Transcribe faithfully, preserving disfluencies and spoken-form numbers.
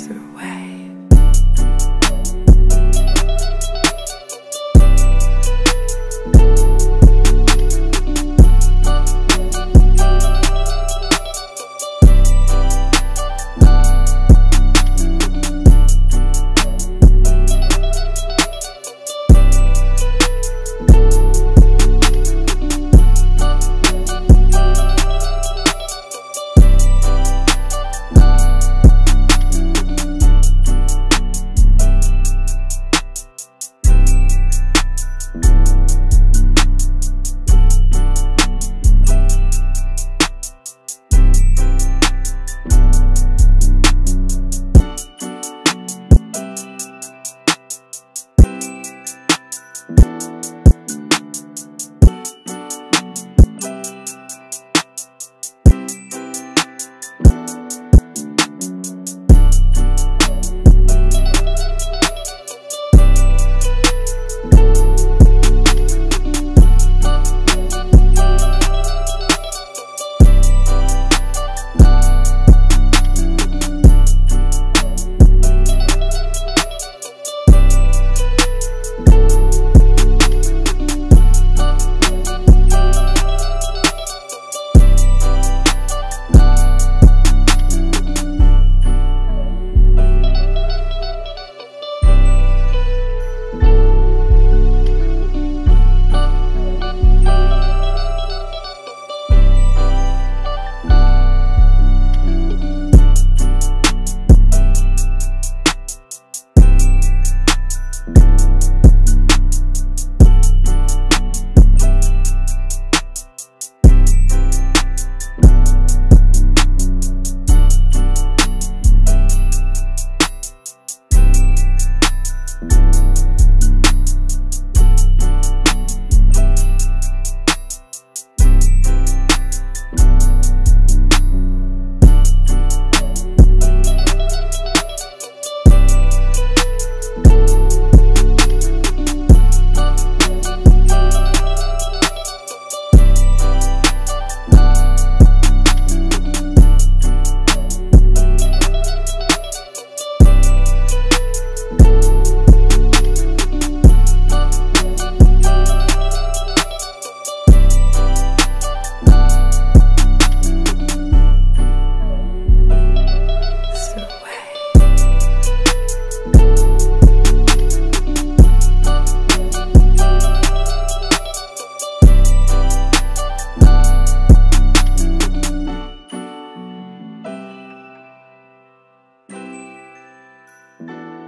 answer way. Thank you.